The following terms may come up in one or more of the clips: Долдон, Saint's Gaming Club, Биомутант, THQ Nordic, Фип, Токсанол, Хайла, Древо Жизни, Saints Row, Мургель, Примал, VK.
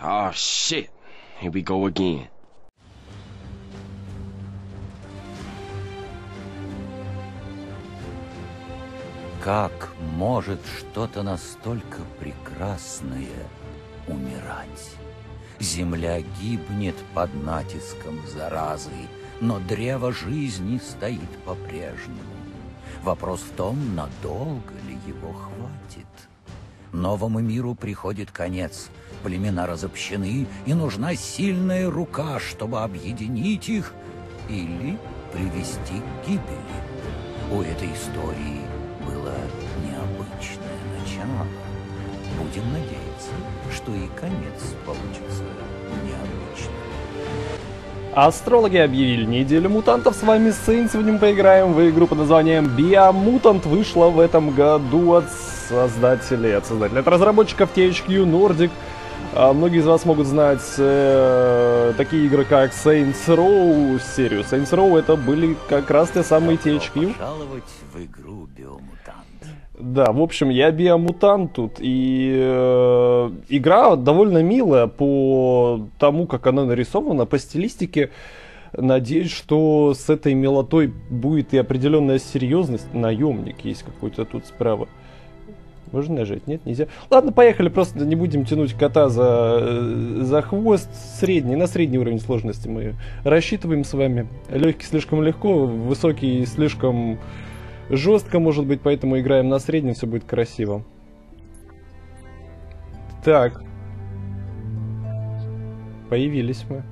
Oh shit, here we go again. Как может что-то настолько прекрасное умирать? Земля гибнет под натиском заразы, но древо жизни стоит по-прежнему. Вопрос в том, надолго ли его хватит. Новому миру приходит конец. Племена разобщены, и нужна сильная рука, чтобы объединить их или привести к гибели. У этой истории было необычное начало. Будем надеяться, что и конец получится необычным. Астрологи объявили неделю мутантов, с вами Saints, сегодня мы поиграем в игру под названием Биомутант, вышла в этом году от разработчиков THQ Nordic. Многие из вас могут знать такие игры, как Saints Row, серию Saints Row, это были как раз те самые THQ. В игру Биомутант. Да, в общем, я биомутант тут, и игра довольно милая по тому, как она нарисована, по стилистике. Надеюсь, что с этой милотой будет и определенная серьезность. Наемник есть какой-то тут справа. Можно нажать? Нет, нельзя. Ладно, поехали, просто не будем тянуть кота за хвост. На средний уровень сложности мы рассчитываем с вами. Легкий слишком легко, высокий слишком... жестко, может быть, поэтому играем на среднем, все будет красиво. Так. Появились мы.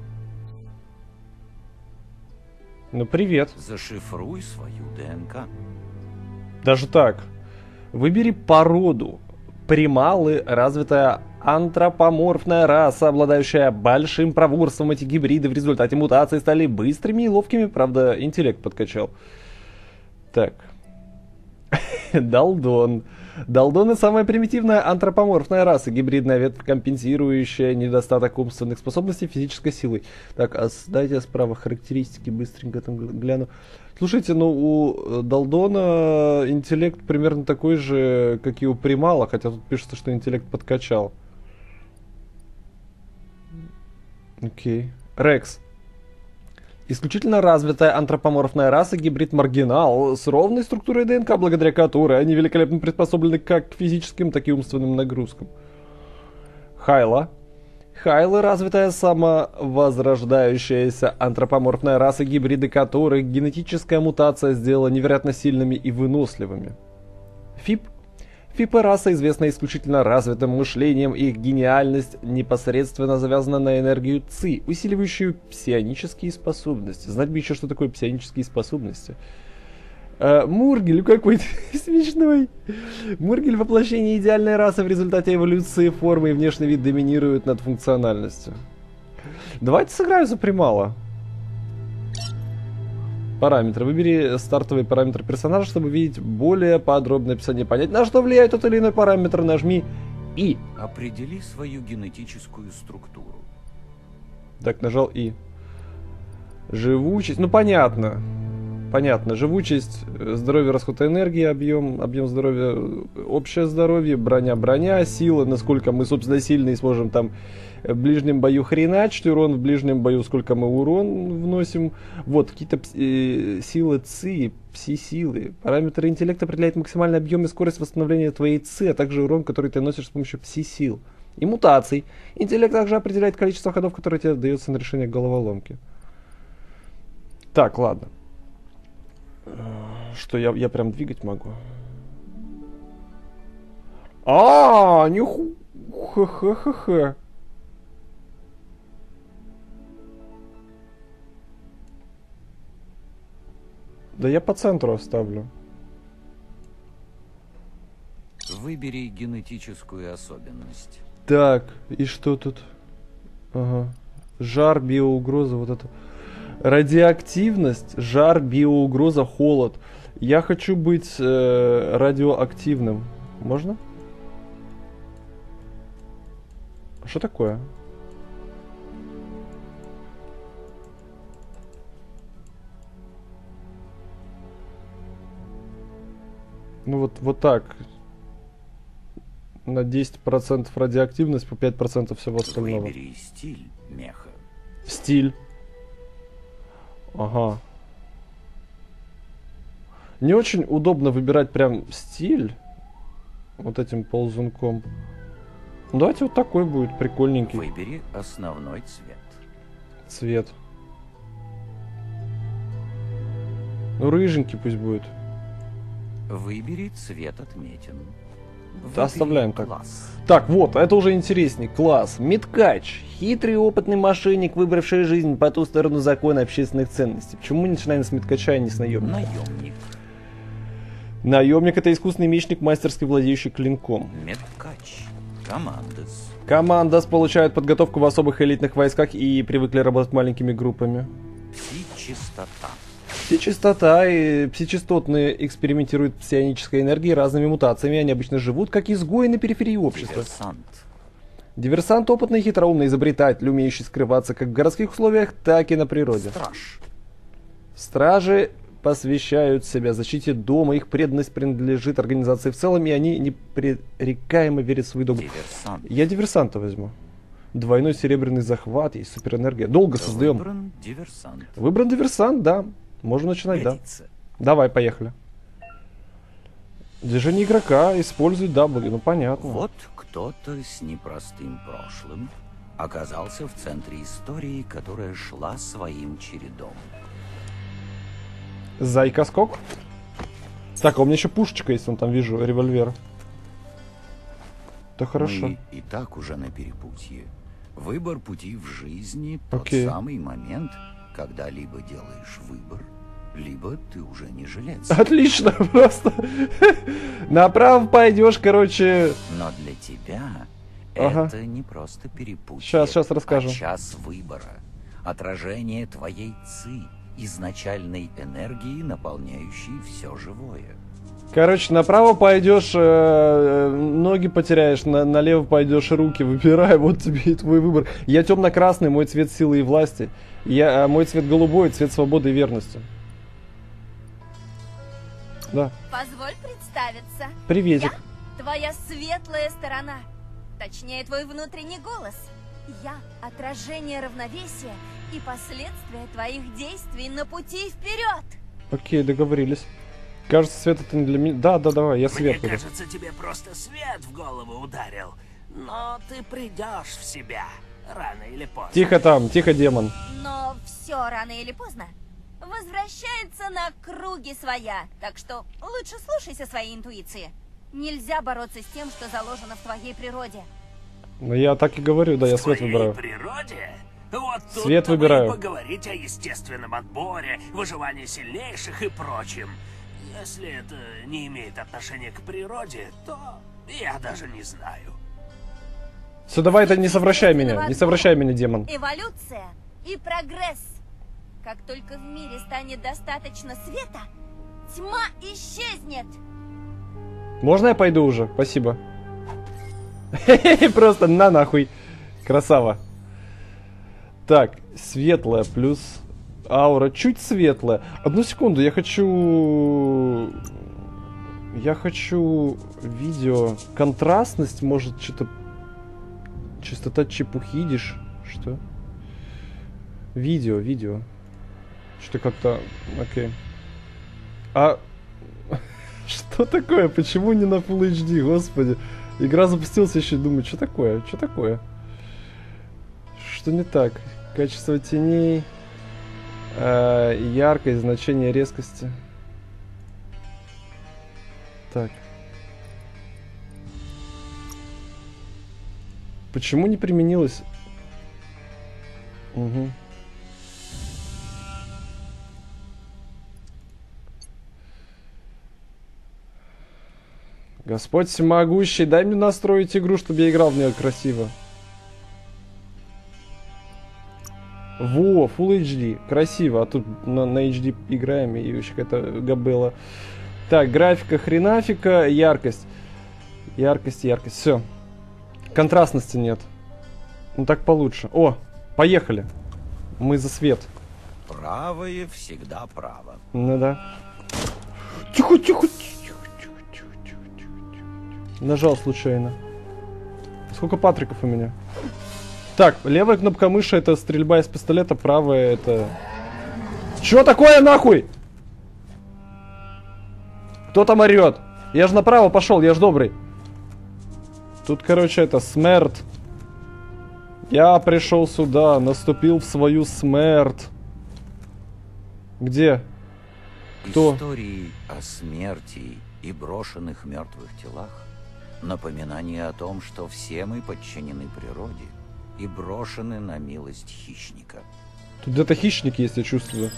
Ну, привет. Зашифруй свою ДНК. Даже так. Выбери породу. Прималы — развитая антропоморфная раса, обладающая большим проворством. Эти гибриды в результате мутации стали быстрыми и ловкими. Правда, интеллект подкачал. Так. Долдон. Долдоны — самая примитивная антропоморфная раса, гибридная ветвь, компенсирующая недостаток умственных способностей физической силой. Так, а дайте справа характеристики, быстренько там гляну. Слушайте, ну у долдона интеллект примерно такой же, как и у примала, хотя тут пишется, что интеллект подкачал. Окей. Рекс. Исключительно развитая антропоморфная раса, гибрид-маргинал, с ровной структурой ДНК, благодаря которой они великолепно приспособлены как к физическим, так и умственным нагрузкам. Хайла. Хайла — развитая самовозрождающаяся антропоморфная раса, гибриды которых генетическая мутация сделала невероятно сильными и выносливыми. Фип. Фипы — раса, известна исключительно развитым мышлением, и их гениальность непосредственно завязана на энергию ЦИ, усиливающую псионические способности. Знать бы еще, что такое псионические способности. Мургель какой-то смешной. Мургель — воплощение идеальной расы, в результате эволюции формы и внешний вид доминируют над функциональностью. Давайте сыграю за примала. Параметры. Выбери стартовый параметр персонажа, чтобы видеть более подробное описание, понять, на что влияет тот или иной параметр. Нажми И. Определи свою генетическую структуру. Так, нажал И. Живучесть. Ну, понятно. Понятно. Живучесть, здоровье, расход энергии, объем здоровья, общее здоровье, броня, сила, насколько мы, собственно, сильные, сможем там... В ближнем бою хреначить, урон в ближнем бою, сколько мы урон вносим. Вот, какие-то силы ЦИ, пси-силы. Параметры интеллекта определяют максимальный объем и скорость восстановления твоей ЦИ, а также урон, который ты носишь с помощью пси-сил. И мутаций. Интеллект также определяет количество ходов, которые тебе дается на решение головоломки. Так, ладно. Что, я прям двигать могу? Ниху-ха-ха-ха-ха. Да я по центру оставлю. Выбери генетическую особенность. Так, и что тут? Ага. Жар, биоугроза, вот это. Радиоактивность, жар, биоугроза, холод. Я хочу быть радиоактивным. Можно? Что такое? Ну вот так. на 10% радиоактивность, по 5% всего остального. Выбери стиль меха. Стиль. Ага. Не очень удобно выбирать прям стиль вот этим ползунком. Давайте вот такой будет прикольненький. Выбери основной цвет. Цвет. Ну, рыженький пусть будет. Выбери цвет отметен. Выбери оставляем так. Класс. Так, вот, это уже интересней. Класс. Миткач. Хитрый и опытный мошенник, выбравший жизнь по ту сторону закона общественных ценностей. Почему мы начинаем с миткача, а не с наемника? Наемник. Наемник — это искусный мечник, мастерски владеющий клинком. Миткач. Командос. Командос получают подготовку в особых элитных войсках и привыкли работать маленькими группами. Пси-чистота. Пси-частота и пси-частотные экспериментируют с псионической энергией разными мутациями. Они обычно живут как изгои на периферии общества. Диверсант. Диверсант — опытный, хитроумный изобретатель, умеющий скрываться как в городских условиях, так и на природе. Страж. Стражи посвящают себя защите дома. Их преданность принадлежит организации в целом, и они непререкаемо верят в свой дом. Диверсант. Я диверсанта возьму. Двойной серебряный захват, есть суперэнергия. Долго создаем. Выбран диверсант. Выбран диверсант, да. Можно начинать, да. Давай, поехали. Движение игрока использует W, ну понятно. Вот кто-то с непростым прошлым оказался в центре истории, которая шла своим чередом. Зайка-скок. Так, а у меня еще пушечка есть, вон там вижу, револьвер. Да хорошо. Мы и так уже на перепутье. Выбор пути в жизни — тот самый момент, когда либо делаешь выбор, либо ты уже не жилец. Отлично, просто. Направо пойдешь, короче. Но для тебя это не просто перепутье. Сейчас расскажу. Час выбора. Отражение твоей ци, изначальной энергии, наполняющей все живое. Короче, направо пойдешь, ноги потеряешь, налево пойдешь, руки. Выбирай, вот тебе и твой выбор. Я темно-красный, мой цвет силы и власти. Я, мой цвет голубой, цвет свободы и верности. Да. Позволь представиться. Приветик. Я твоя светлая сторона. Точнее, твой внутренний голос. Я отражение равновесия и последствия твоих действий на пути вперед. Окей, договорились. Кажется, свет это не для меня. Да, да, давай, я свет. Мне кажется, тебе просто свет в голову ударил. Но ты придешь в себя рано или поздно. Тихо там, тихо, демон. Но все рано или поздно возвращается на круги своя. Так что лучше слушайся своей интуиции. Нельзя бороться с тем, что заложено в твоей природе. Ну я так и говорю, да, я свет выбираю. В твоей природе? Вот тут свет выбираю. Поговорить о естественном отборе, выживании сильнейших и прочем. Если это не имеет отношения к природе, то я даже не знаю. Все, давай, это не совращай меня. Не совращай меня, демон. Эволюция и прогресс. Как только в мире станет достаточно света, тьма исчезнет. Можно я пойду уже? Спасибо. Просто на нахуй. Красава. Так, светлая плюс... Аура чуть светлая. Одну секунду, я хочу видео. Контрастность, может, что-то... Частота чепухи, идишь? Что? Видео. Что-то как-то... Окей. А... Что такое? Почему не на Full HD, господи? Игра запустилась еще и думаю, что такое? Что такое? Что не так? Качество теней... яркость, значение резкости. Так. Почему не применилось? Угу. Господь всемогущий, дай мне настроить игру, чтобы я играл в нее красиво. Во, Full HD, красиво, а тут на HD играем, и вообще какая-то габела. Так, графика хренафика, яркость, все. Контрастности нет. Ну так получше. О, поехали. Мы за свет. Правое всегда право. Ну да. Тихо. Нажал случайно. Сколько патриков у меня? Так, левая кнопка мыши — это стрельба из пистолета, правая — это... Чё такое нахуй? Кто там орёт? Я же направо пошел, я же добрый. Тут, короче, это смерть. Я пришел сюда, наступил в свою смерть. Где? Кто? Истории о смерти и брошенных мертвых телах. Напоминание о том, что все мы подчинены природе и брошены на милость хищника. Тут где-то хищник есть, я чувствую.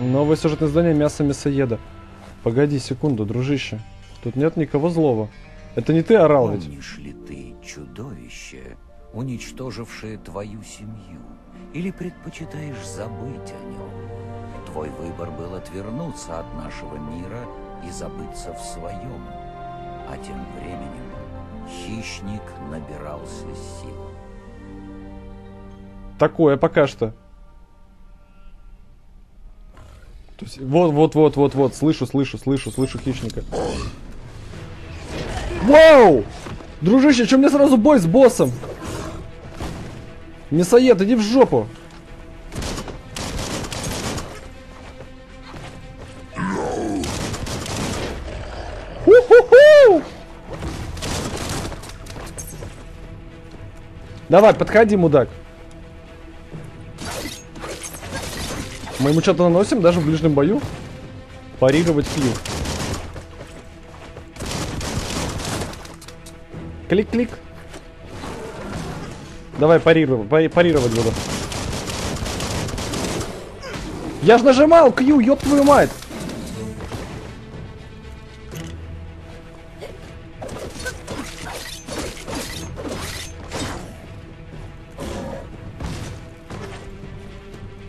Новое сюжетное здание мясо-мясоеда. Погоди секунду, дружище. Тут нет никого злого. Это не ты орал ведь? Помнишь ли ты чудовище, уничтожившее твою семью? Или предпочитаешь забыть о нем? Твой выбор был отвернуться от нашего мира и забыться в своем. А тем временем хищник набирался сил. Такое пока что. Вот-вот-вот-вот-вот, слышу хищника. Вау! Дружище, что мне сразу бой с боссом? Мясоед, иди в жопу! Ху-ху-ху! Давай, подходи, мудак. Мы ему что-то наносим, даже в ближнем бою. Парировать Q. Клик-клик. Давай, парировать буду. Я же нажимал Q, ёб твою мать!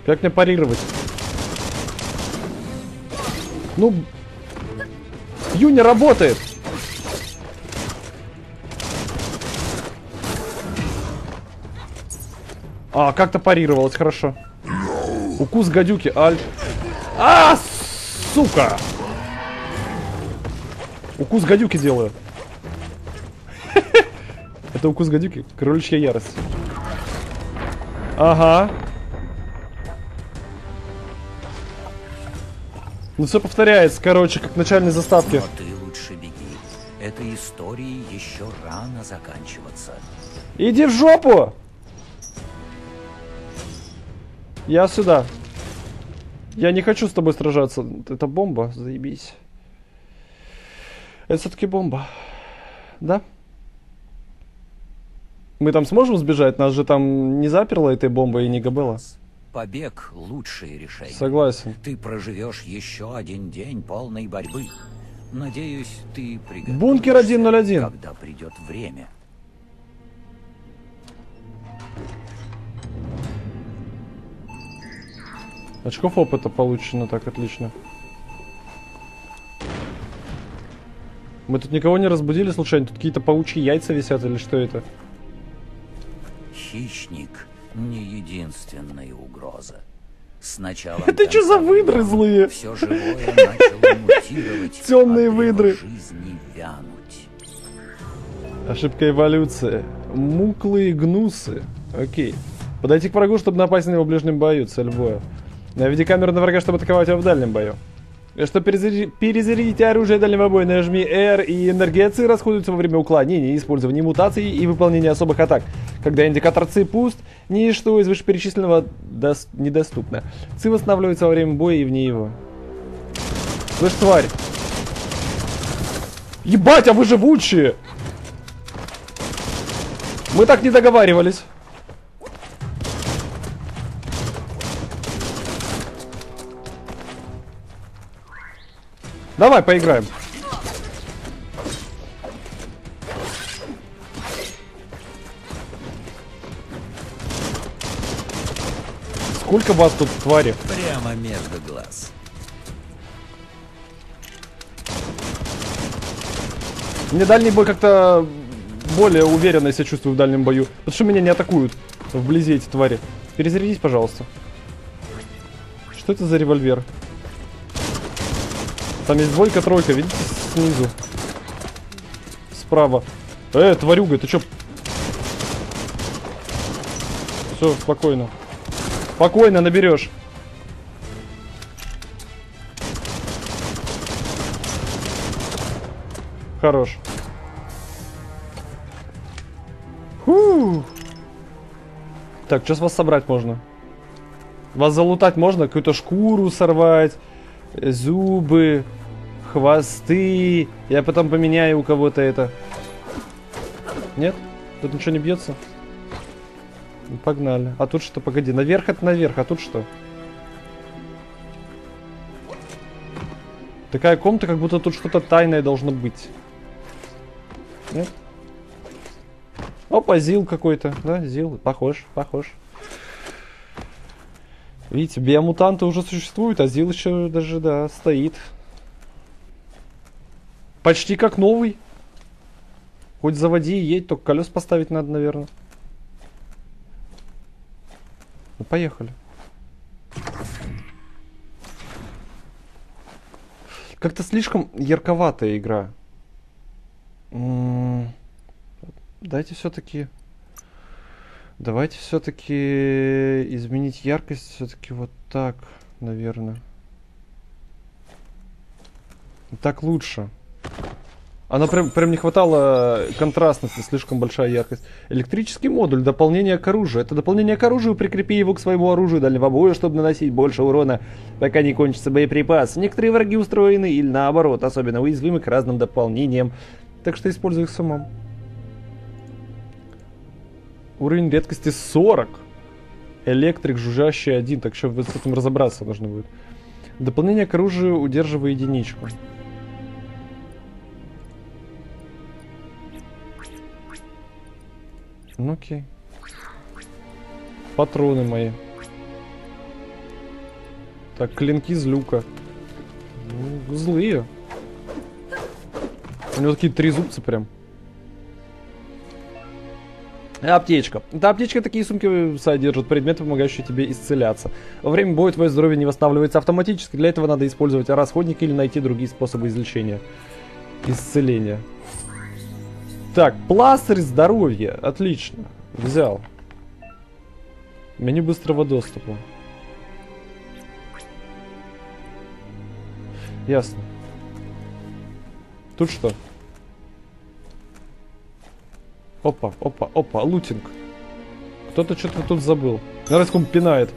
Как мне парировать? Ну... Q не работает! А, как-то парировалось, хорошо. Укус гадюки, альт. А, сука! Укус гадюки делаю. Это укус гадюки? Кроличья ярость. Ага. Ну все повторяется, короче, как в начальной заставке. Но ты лучше беги. Этой истории еще рано заканчиваться. Иди в жопу! Я сюда. Я не хочу с тобой сражаться. Это бомба, заебись. Это все-таки бомба. Да? Мы там сможем сбежать? Нас же там не заперло этой бомбой и не габело. Побег — лучшее решение. Согласен. Ты проживешь еще один день полной борьбы. Надеюсь, ты приготовишься. Бункер 101. Когда придет время. Очков опыта получено, так, отлично. Мы тут никого не разбудили случайно? Тут какие-то паучьи яйца висят или что это? Хищник не единственная угроза. Сначала... Это что за выдры злые? Все живое начало мутировать. Темные выдры. Жизни вянуть. Ошибка эволюции. Муклые гнусы. Окей. Подойти к врагу, чтобы напасть на него в ближнем бою. Цель боя. Наведи камеру на врага, чтобы атаковать его в дальнем бою. Чтобы перезарядить оружие дальнего боя, нажми R, и энергия расходуется во время уклонения, использования мутаций и выполнения особых атак. Когда индикатор Ци пуст, ничто из вышеперечисленного недоступно. Ци восстанавливается во время боя и вне его. Слышь, тварь! Ебать, а вы живучие! Мы так не договаривались. Давай поиграем. Сколько вас тут, твари? Прямо между глаз. Мне дальний бой как-то более уверенно себя чувствую в дальнем бою. Потому что меня не атакуют вблизи эти твари. Перезарядись, пожалуйста. Что это за револьвер? Там есть двойка-тройка, видите, снизу. Справа. Тварюга, ты чё? Все, спокойно. Спокойно наберешь. Хорош. Фу. Так, что с вас собрать можно? Вас залутать можно? Какую-то шкуру сорвать, зубы, хвосты. Я потом поменяю у кого-то это. Нет? Тут ничего не бьется? Ну, погнали. А тут что? Погоди, наверх это наверх, а тут что? Такая комната, как будто тут что-то тайное должно быть. Нет? Опа, зил какой-то. Да, зил. Похож, похож. Видите, биомутанты уже существуют, а зил еще даже, да, стоит. Почти как новый. Хоть заводи и едь, только колес поставить надо, наверное. Ну, поехали. Как-то слишком ярковатая игра. Давайте все-таки изменить яркость. Все-таки вот так, наверное. Так лучше. Она прям не хватало контрастности, слишком большая яркость. Электрический модуль, дополнение к оружию. Это дополнение к оружию, прикрепи его к своему оружию дальнего боя, чтобы наносить больше урона, пока не кончится боеприпас. Некоторые враги устроены или наоборот, особенно уязвимы к разным дополнениям. Так что используй их с умом. Уровень редкости 40. Электрик, жужжащий 1. Так что с этим разобраться нужно будет. Дополнение к оружию, удерживай единичку. Ну окей. Патроны мои. Так, клинки из люка. Ну, злые. У него такие три зубца прям. Аптечка. Да, аптечка, такие сумки содержат предметы, помогающие тебе исцеляться. Во время боя твое здоровье не восстанавливается автоматически. Для этого надо использовать расходники или найти другие способы излечения. Исцеления. Так, пластырь здоровья. Отлично. Взял. Меню быстрого доступа. Ясно. Тут что? Опа, опа, опа. Лутинг. Кто-то что-то тут забыл. Наверное, кому пинает.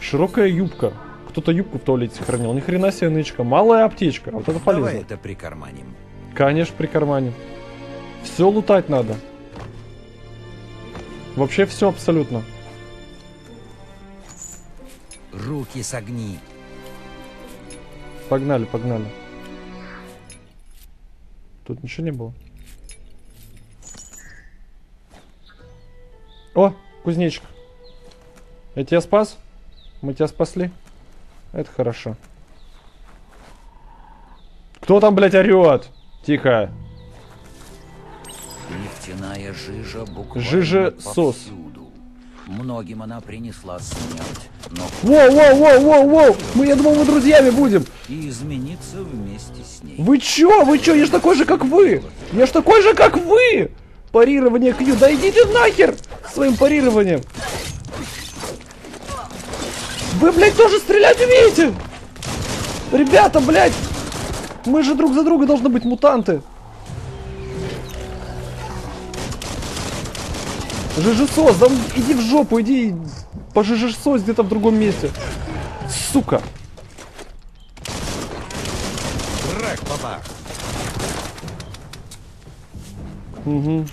Широкая юбка. Кто-то юбку в туалете хранил. Ни хрена себе нычка. Малая аптечка. Вот это полезно. Давай это прикарманим. Конечно, прикарманим. Все лутать надо. Вообще все абсолютно. Руки согни. Погнали, погнали. Тут ничего не было. О, кузнечик. Я тебя спас? Мы тебя спасли? Это хорошо. Кто там, блядь, орет? Тихо. Нефтяная жижа буквально жижа-сос. Многим она принесла смерть, но... Воу-воу-воу-воу-воу! Мы, я думал, мы друзьями будем! И измениться вместе с ней. Вы чё? Вы чё? Я ж такой же, как вы! Я ж такой же, как вы! Парирование Q. Да идите нахер своим парированием! Вы, блядь, тоже стрелять умеете! Ребята, блядь! Мы же друг за друга должны быть мутанты! Жижесос, да иди в жопу, иди по жижесос где-то в другом месте. Сука. Рэк, папа. Угу.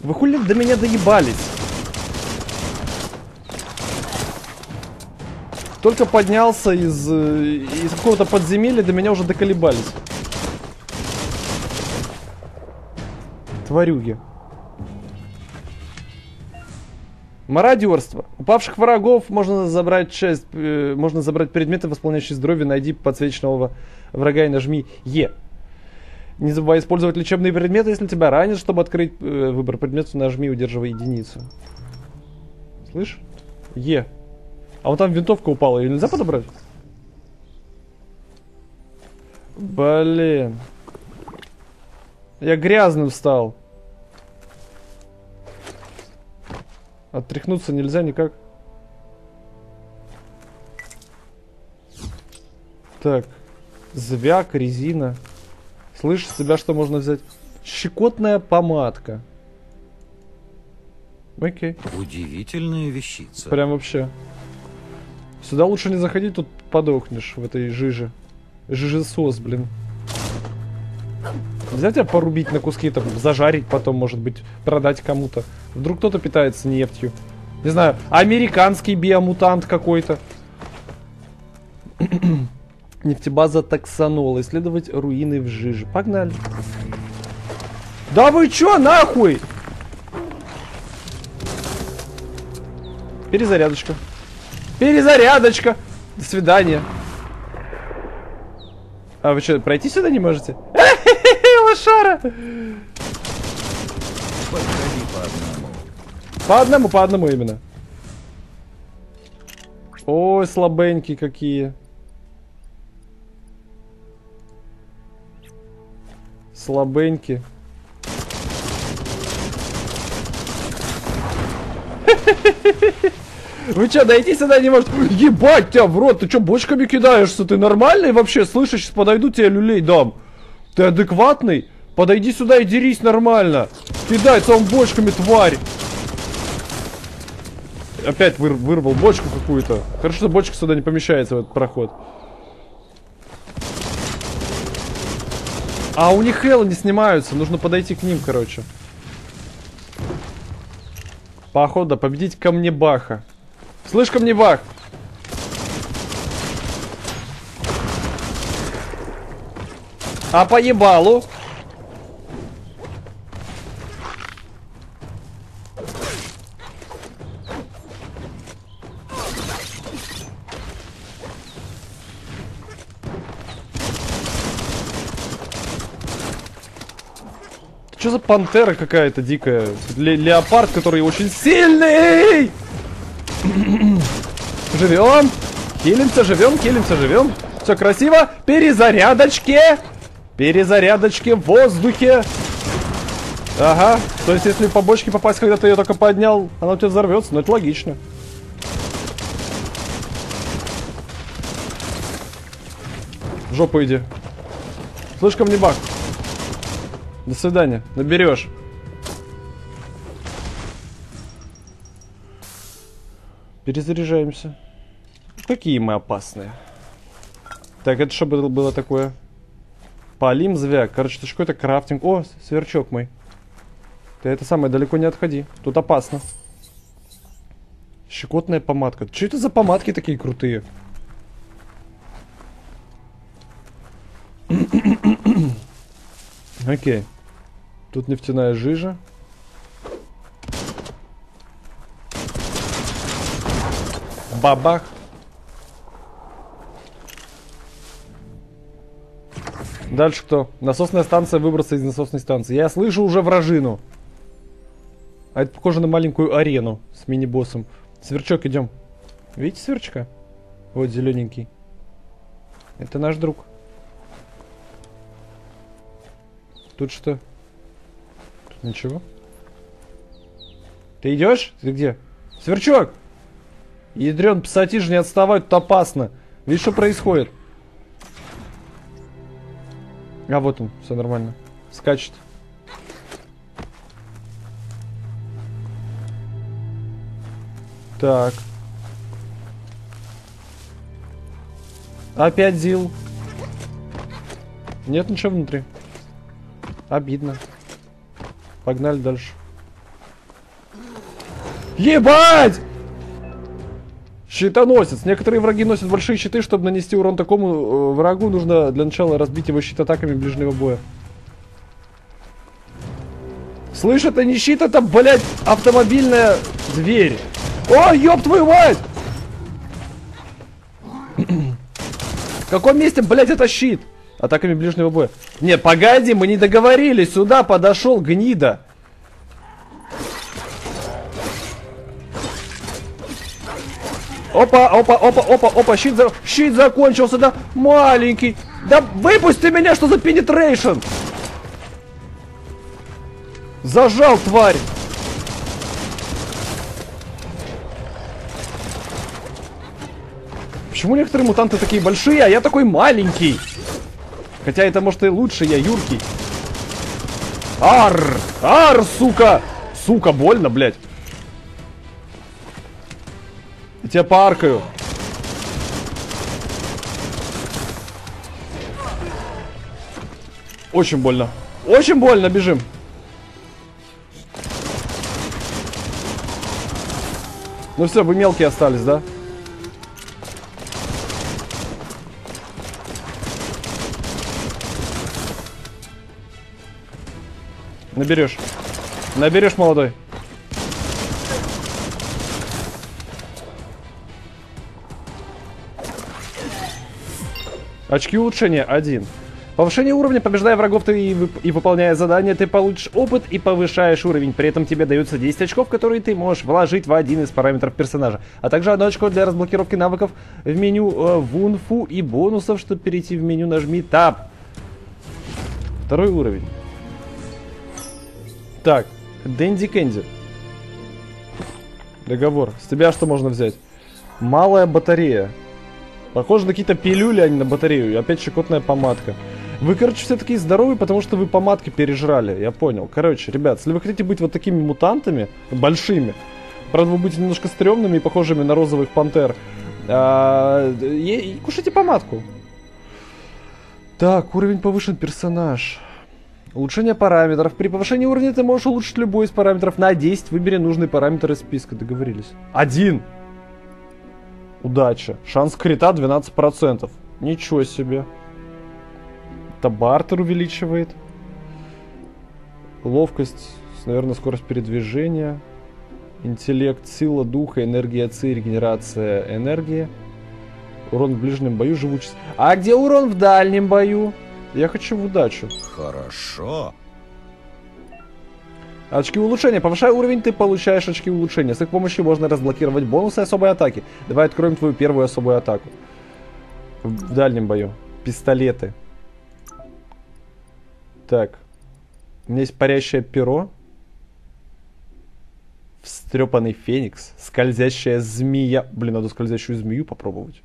Вы хули до меня доебались? Только поднялся из какого-то подземелья, до меня уже доколебались. Тварюги. Мародерство. У павших врагов можно забрать предметы, восполняющие здоровье. Найди подсвеченного врага и нажми Е. Не забывай использовать лечебные предметы, если тебя ранят, чтобы открыть выбор предметов, нажми, удерживай единицу. Слышь? Е. А вот там винтовка упала, ее нельзя подобрать? Блин. Я грязным стал. Отряхнуться нельзя никак. Так. Звяк, резина. Слышишь, себя что можно взять? Щекотная помадка. Окей. Удивительная вещица. Прям вообще. Сюда лучше не заходить, тут подохнешь в этой жиже. Жижесос, блин. Нельзя тебя порубить на куски, там, зажарить потом, может быть, продать кому-то. Вдруг кто-то питается нефтью. Не знаю, американский биомутант какой-то. Нефтебаза Токсанол. Исследовать руины в жиже. Погнали. Да вы чё, нахуй? Перезарядочка. Перезарядочка. До свидания. А вы что, пройти сюда не можете? Лошара! По одному. По одному именно. Ой, слабенькие какие. Слабенькие. Вы чё, дойти сюда не можете? Ебать тебя в рот, ты чё бочками кидаешься? Ты нормальный вообще? Слышишь, сейчас подойду, тебе люлей дам. Ты адекватный? Подойди сюда и дерись нормально. Кидается он бочками, тварь. Опять вырвал бочку какую-то. Хорошо, что бочка сюда не помещается в этот проход. А у них хелы не снимаются, нужно подойти к ним, короче. Походу, победить камнебаха. Слышь, камнебах! А по ебалу? Что за пантера какая-то дикая? Леопард, который очень сильный! Живем! Хилимся, живем, хилимся, живем. Все красиво. Перезарядочки! Перезарядочки в воздухе! Ага. То есть, если по бочке попасть, когда ты ее только поднял, она у тебя взорвется. Но это логично. В жопу иди. Слышь, камнебак. До свидания. Наберешь. Перезаряжаемся. Какие мы опасные. Так, это что было такое? Палим звяк. Короче, это какой-то крафтинг. О, сверчок мой. Ты это самое, далеко не отходи. Тут опасно. Щекотная помадка. Что это за помадки такие крутые? Окей. Тут нефтяная жижа. Бабах. Дальше кто? Насосная станция, выброса из насосной станции. Я слышу уже вражину. А это похоже на маленькую арену с мини-боссом. Сверчок, идем. Видите сверчка? Вот зелененький. Это наш друг. Тут что? Тут ничего. Ты идешь? Ты где? Сверчок! Ядрен, пассатижи, не отставай, тут опасно. Видишь, что происходит? А вот он, все нормально. Скачет. Так. Опять зил. Нет ничего внутри. Обидно. Погнали дальше. Ебать! Щитоносец. Некоторые враги носят большие щиты, чтобы нанести урон такому врагу, нужно для начала разбить его щит атаками ближнего боя. Слышь, это не щит, это, блядь, автомобильная дверь. О, ёб твою мать! В каком месте, блядь, это щит? Атаками ближнего боя. Не, погоди, мы не договорились. Сюда подошел гнида. Опа, опа, опа, опа, опа, щит закончился, да, маленький. Да выпусти меня, что за пенетрейшн? Зажал, тварь. Почему некоторые мутанты такие большие, а я такой маленький? Хотя это, может, и лучше, я юркий. Ар! Ар, сука! Сука, больно, блядь. Я тебя поаркаю. Очень больно. Очень больно, бежим. Ну все, вы мелкие остались, да? Наберешь. Наберешь, молодой. Очки улучшения 1. Повышение уровня, побеждая врагов и выполняя задания, ты получишь опыт и повышаешь уровень. При этом тебе даются 10 очков, которые ты можешь вложить в один из параметров персонажа. А также 1 очко для разблокировки навыков в меню Вунфу и бонусов. Чтобы перейти в меню, нажми Tab. 2 уровень. Так, Дэнди Кэнди. Договор. С тебя что можно взять? Малая батарея. Похоже на какие-то пилюли, а не на батарею. И опять щекотная помадка. Вы, короче, все такие здоровые, потому что вы помадки пережрали. Я понял. Короче, ребят, если вы хотите быть вот такими мутантами, большими, правда, вы будете немножко стрёмными и похожими на розовых пантер, кушайте помадку. Так, уровень повышен, персонаж. Улучшение параметров. При повышении уровня ты можешь улучшить любой из параметров на 10. Выбери нужный параметр из списка. Договорились. 1. Удача. Шанс крита 12%. Ничего себе. Это бартер увеличивает. Ловкость, наверное, скорость передвижения. Интеллект, сила духа, энергия ци, регенерация энергии. Урон в ближнем бою, живучесть. А где урон в дальнем бою? Я хочу в удачу. Хорошо. Очки улучшения. Повышая уровень, ты получаешь очки улучшения. С их помощью можно разблокировать бонусы особой атаки. Давай откроем твою первую особую атаку. В дальнем бою. Пистолеты. Так. У меня есть парящее перо. Встрепанный феникс. Скользящая змея. Блин, надо скользящую змею попробовать.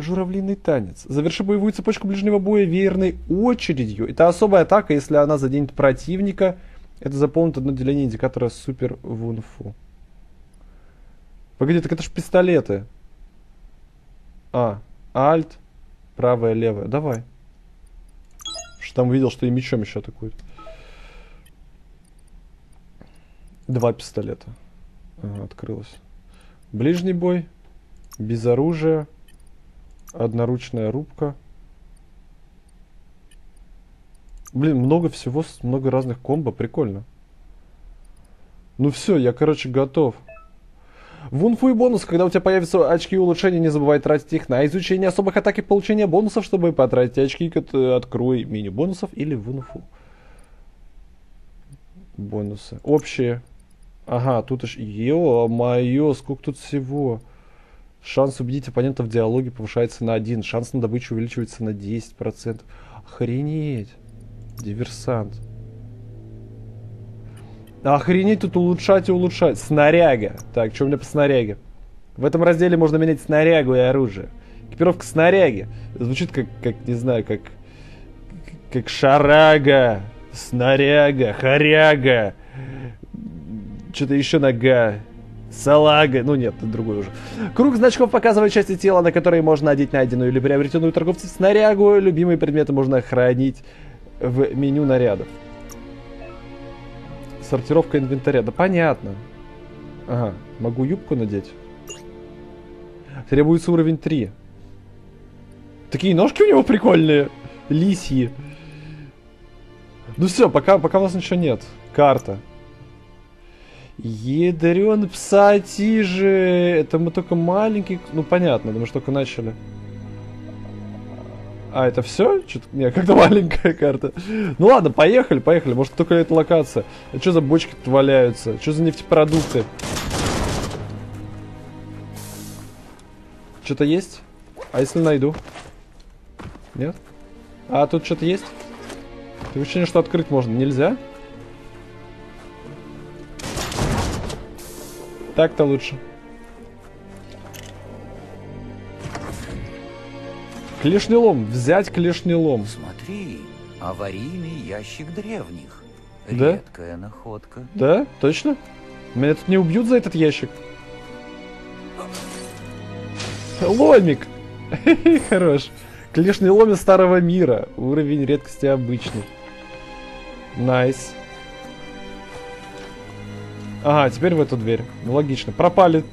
Журавлиный танец. Заверши боевую цепочку ближнего боя веерной очередью. Это особая атака, если она заденет противника. Это заполнит одно деление индикатора супер вунфу. Погоди, так это ж пистолеты. А, альт, правая, левая. Давай. Что там видел, что и мечом еще атакуют. 2 пистолета. Ага, открылось. Ближний бой. Без оружия. Одноручная рубка. Блин, много всего, много разных комбо, прикольно. Ну все, я, короче, готов. Вунфу и бонус. Когда у тебя появятся очки улучшения, не забывай тратить их на изучение особых атак и получение бонусов. Чтобы потратить очки, открой меню бонусов или вунфу. Бонусы. Общие. Ага, тут аж... Ё-моё, сколько тут всего. Шанс убедить оппонента в диалоге повышается на 1. Шанс на добычу увеличивается на 10%. Охренеть. Диверсант. Охренеть, тут улучшать и улучшать. Снаряга. Так, что у меня по снаряге? В этом разделе можно менять снарягу и оружие. Экипировка снаряги. Звучит как не знаю, как шарага. Снаряга. Хоряга. Что-то еще нога. Салага. Ну нет, это другой уже. Круг значков показывает части тела, на которые можно надеть найденную или приобретенную торговцем снарягу. Любимые предметы можно хранить в меню нарядов. Сортировка инвентаря. Да понятно. Ага, могу юбку надеть. Требуется уровень 3. Такие ножки у него прикольные. Лисьи. Ну все, пока у нас ничего нет. Карта. Ядрен псатижи. Это мы только маленький... Ну, понятно, мы же только начали. А, это все? Не, как-то маленькая карта. Ну ладно, поехали, поехали. Может, только эта локация. А что за бочки тут валяются? Что за нефтепродукты? Что-то есть? А если найду? Нет? А тут что-то есть? Ты ощущение, что открыть можно? Нельзя? Так-то лучше. Клешний лом. Взять клешний лом. Смотри, аварийный ящик древних. Да? Редкая находка. Да, точно? Меня тут не убьют за этот ящик. Ломик. Хорош. Клешний лом из старого мира. Уровень редкости обычный. Найс. Ага, теперь в эту дверь. Логично. Пропали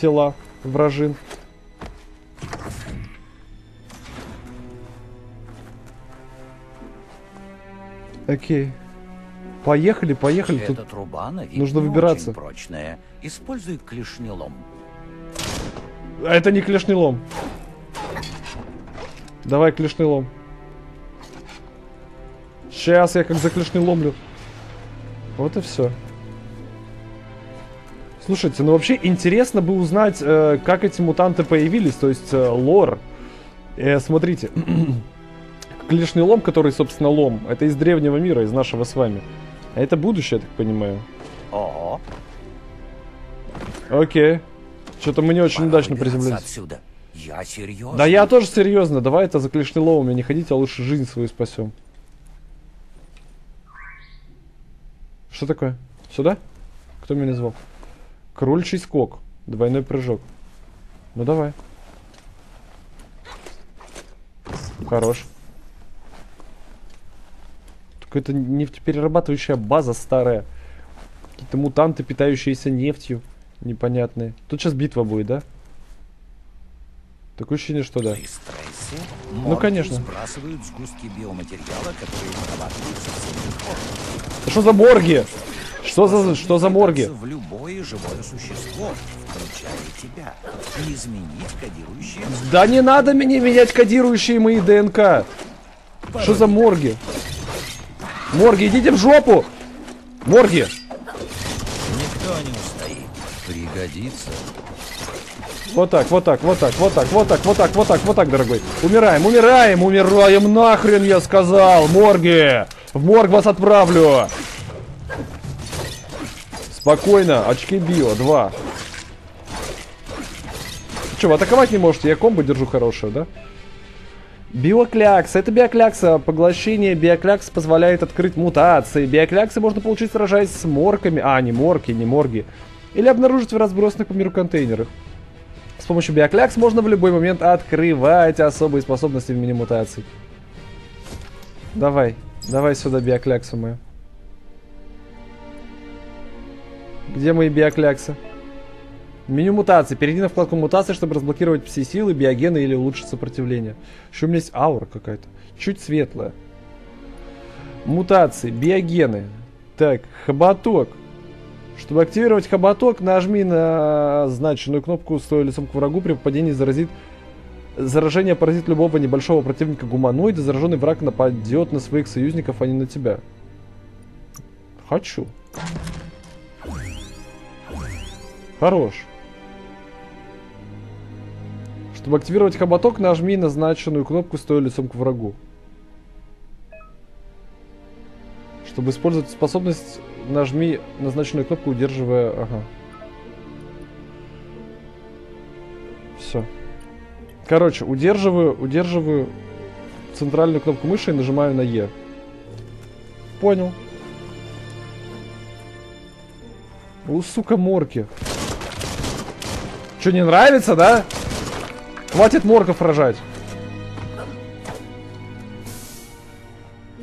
тела вражин. Окей. Поехали. Эта тут труба, нужно выбираться. Прочная. Используй клешни лом. А это не клешни лом. Давай клешни лом. Сейчас я как за клешни ломлю. Вот и все. Слушайте, ну вообще интересно бы узнать, как эти мутанты появились, то есть лор. Смотрите. Клешний лом, который, собственно, лом, это из древнего мира, из нашего с вами. А это будущее, я так понимаю. О. Окей. Что-то мы не очень удачно приземлились. Я серьезно. Да я тоже серьезно. Давай это за клешний ломом не ходите, а лучше жизнь свою спасем. Что такое? Сюда? Кто меня звал? Крольчий скок. Двойной прыжок. Ну давай. Хорош. Какая-то нефтеперерабатывающая база старая. Какие-то мутанты, питающиеся нефтью. Непонятные. Тут сейчас битва будет, да? Такое ощущение, что да. Ну, конечно. Сбрасывают сгустки биоматериала, которые вырабатываются в... Что за морги? Что за морги? В любое живое существо, включая тебя. Не изменить кодирующие... Да не надо мне менять кодирующие мои ДНК. Что за морги? Морги, идите в жопу! Морги! Никто не устоит. Пригодится. Вот так, дорогой. Умираем, нахрен я сказал! Морги! В морг вас отправлю! Спокойно, очки био, 2. Че, вы атаковать не можете? Я комбо держу хорошую, да? Биоклякса. Это биоклякса. Поглощение биоклякс позволяет открыть мутации. Биокляксы можно получить, сражаясь с морками. А, не морги. Или обнаружить в разбросанных по миру контейнерах. С помощью биоклякс можно в любой момент открывать особые способности в мини мутаций. Давай сюда биокляксу мою. Где мои биокляксы? Меню мутации. Перейди на вкладку мутации, чтобы разблокировать все силы, биогены или улучшить сопротивление. Еще у меня есть аура какая-то. Чуть светлая. Мутации. Биогены. Так, хоботок. Чтобы активировать хоботок, нажми на значенную кнопку, стоя лицом к врагу. При попадении заражение поразит любого небольшого противника гуманоида. Зараженный враг нападет на своих союзников, а не на тебя. Хочу. Хорош. Чтобы активировать хоботок, нажми на значенную кнопку, стоя лицом к врагу. Чтобы использовать способность, нажми на значенную кнопку, удерживая... Ага. Все. Короче, удерживаю центральную кнопку мыши и нажимаю на Е. Понял. У, сука, морки. Че, не нравится, да? Хватит морков рожать.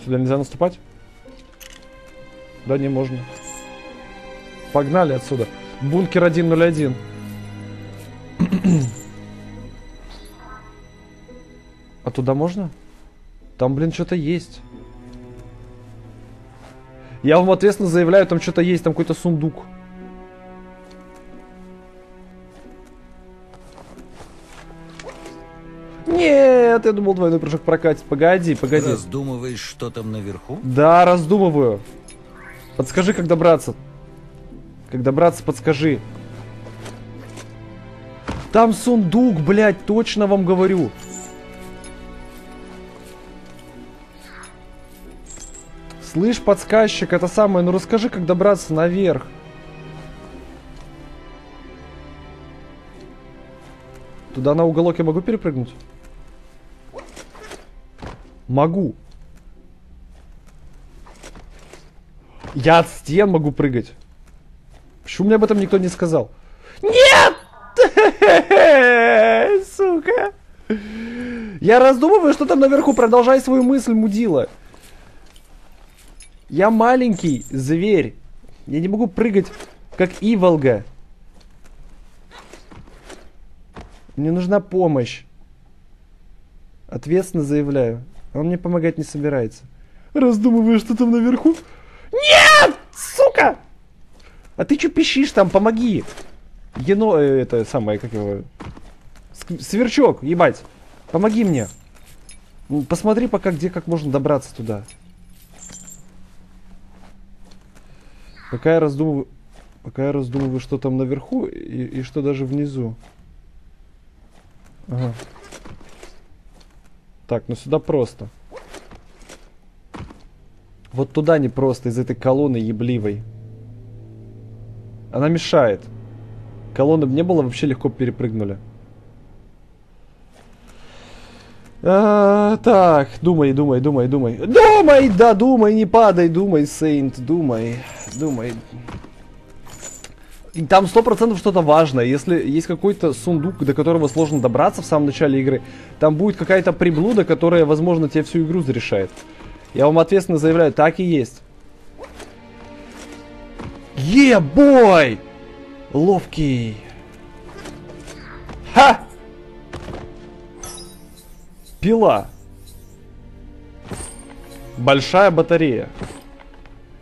Сюда нельзя наступать? Да, не можно. Погнали отсюда. Бункер 101. А туда можно? Там, блин, что-то есть. Я вам ответственно заявляю, там что-то есть. Там какой-то сундук. Нет, я думал, двойной прыжок прокатит. Погоди. Ты раздумываешь, что там наверху? Да, раздумываю. Подскажи, как добраться. Подскажи. Там сундук, блядь, точно вам говорю. Слышь, подсказчик, это самое, ну расскажи, как добраться наверх. Туда на уголок я могу перепрыгнуть? Могу. Я от стен могу прыгать. Почему мне об этом никто не сказал? Нет! Сука! Я раздумываю, что там наверху. Продолжай свою мысль, мудила. Я маленький зверь. Я не могу прыгать, как Иволга. Мне нужна помощь. Ответственно заявляю. Он мне помогать не собирается. Раздумываю, что там наверху. Нет! Сука! А ты чё пищишь там? Помоги! Это самое, как его... Сверчок, ебать! Помоги мне! Посмотри пока, где, как можно добраться туда. Пока я раздумываю, что там наверху и что даже внизу. Ага. Так, ну сюда просто. Вот туда не просто, из этой колонны ебливой. Она мешает. Колонны бы не было, вообще легко перепрыгнули. Так, думай. Думай, не падай, думай, Сейнт, думай. И там 100% что-то важное. Если есть какой-то сундук, до которого сложно добраться в самом начале игры, там будет какая-то приблуда, которая, возможно, тебе всю игру зарешает. Я вам ответственно заявляю, так и есть. Е-бой! Ловкий. Ха! Пила. Большая батарея.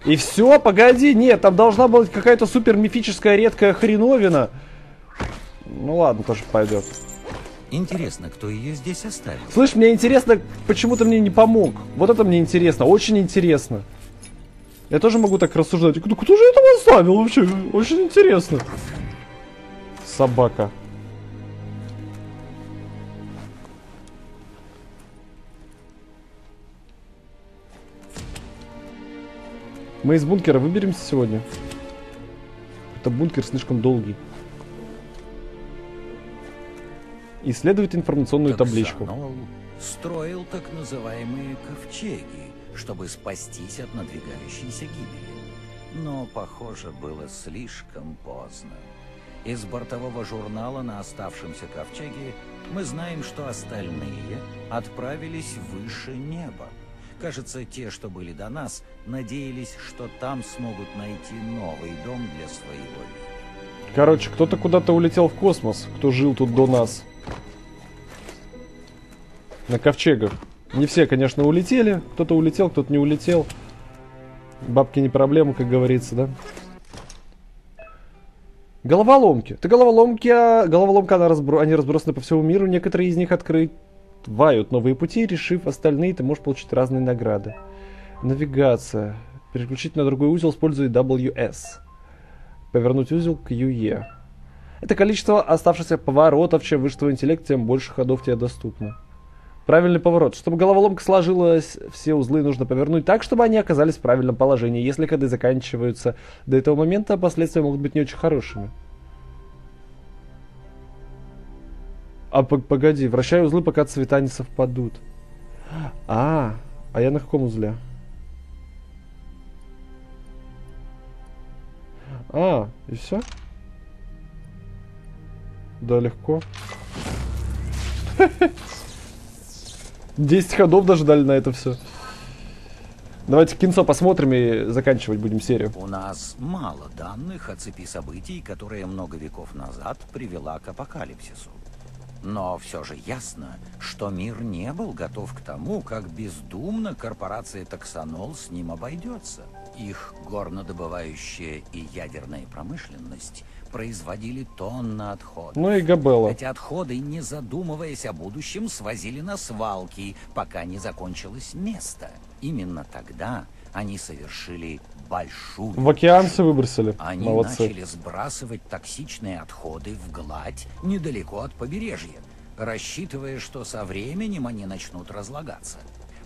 И все, погоди, нет, там должна быть какая-то супер мифическая редкая хреновина. Ну ладно, тоже пойдет. Интересно, кто ее здесь оставил. Слышь, мне интересно, почему ты мне не помог. Вот это мне интересно, очень интересно. Я тоже могу так рассуждать. Кто же это оставил вообще? Очень интересно. Собака. Мы из бункера выберемся сегодня. Это бункер слишком долгий. Исследовать информационную табличку. Токсанол строил так называемые ковчеги, чтобы спастись от надвигающейся гибели. Но, похоже, было слишком поздно. Из бортового журнала на оставшемся ковчеге мы знаем, что остальные отправились выше неба. Кажется, те, что были до нас, надеялись, что там смогут найти новый дом для своего мира. Короче, кто-то куда-то улетел в космос, кто жил тут до нас. На ковчегах. Не все, конечно, улетели. Кто-то улетел, кто-то не улетел. Бабки не проблема, как говорится, да? Головоломки. Головоломка, они разбросаны по всему миру. Некоторые из них открыты. Вают новые пути, решив остальные, ты можешь получить разные награды. Навигация. Переключить на другой узел, используя WS. Повернуть узел к UE. Это количество оставшихся поворотов. Чем выше твой интеллект, тем больше ходов тебе доступно. Правильный поворот. Чтобы головоломка сложилась, все узлы нужно повернуть так, чтобы они оказались в правильном положении. Если ходы заканчиваются до этого момента, последствия могут быть не очень хорошими. А погоди, вращай узлы, пока цвета не совпадут. А я на каком узле? И все? Да, легко. 10 ходов даже дали на это все. Давайте кинцо посмотрим и заканчивать будем серию. У нас мало данных о цепи событий, которая много веков назад привела к апокалипсису. Но все же ясно, что мир не был готов к тому, как бездумно корпорация Токсанол с ним обойдется. Их горнодобывающая и ядерная промышленность производили тонны отходов. Ну и Габелла. Эти отходы, не задумываясь о будущем, свозили на свалки, пока не закончилось место. Именно тогда они совершили большую... В океан все выбросили. Они начали сбрасывать токсичные отходы в гладь недалеко от побережья, рассчитывая, что со временем они начнут разлагаться.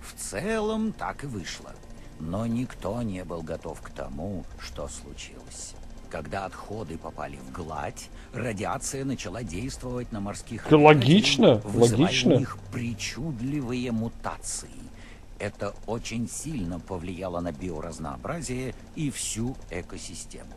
В целом так и вышло. Но никто не был готов к тому, что случилось. Когда отходы попали в гладь, радиация начала действовать на морских... Логично, вызывая у них причудливые мутации. Это очень сильно повлияло на биоразнообразие и всю экосистему.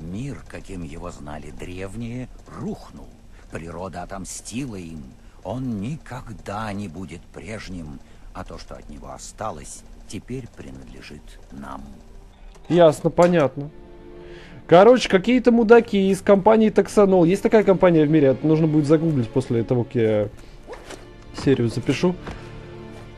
Мир, каким его знали древние, рухнул. Природа отомстила им. Он никогда не будет прежним, а то, что от него осталось, теперь принадлежит нам. Ясно, понятно. Короче, какие-то мудаки из компании Токсанол. Есть такая компания в мире, это нужно будет загуглить после того, как я серию запишу.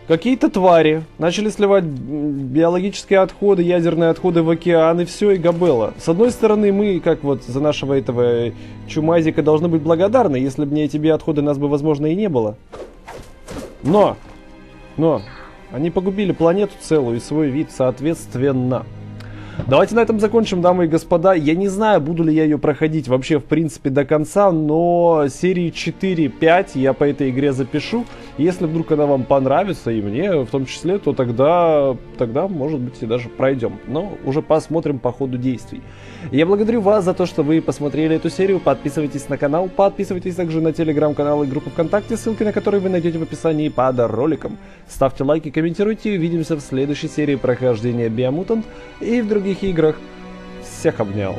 Какие-то твари начали сливать биологические отходы, ядерные отходы в океан и все, и габелла. С одной стороны, мы, как вот за нашего этого чумазика, должны быть благодарны, если бы не эти биоотходы, нас бы, возможно, и не было. Но, они погубили планету целую и свой вид, соответственно. Давайте на этом закончим, дамы и господа. Я не знаю, буду ли я ее проходить вообще, в принципе, до конца, но серии 4-5 я по этой игре запишу. Если вдруг она вам понравится, и мне в том числе, то тогда, может быть, и даже пройдем. Но уже посмотрим по ходу действий. Я благодарю вас за то, что вы посмотрели эту серию. Подписывайтесь на канал, подписывайтесь также на телеграм-канал и группу ВКонтакте, ссылки на которые вы найдете в описании под роликом. Ставьте лайки, комментируйте, увидимся в следующей серии прохождения Биомутант и в других играх. Всех обнял.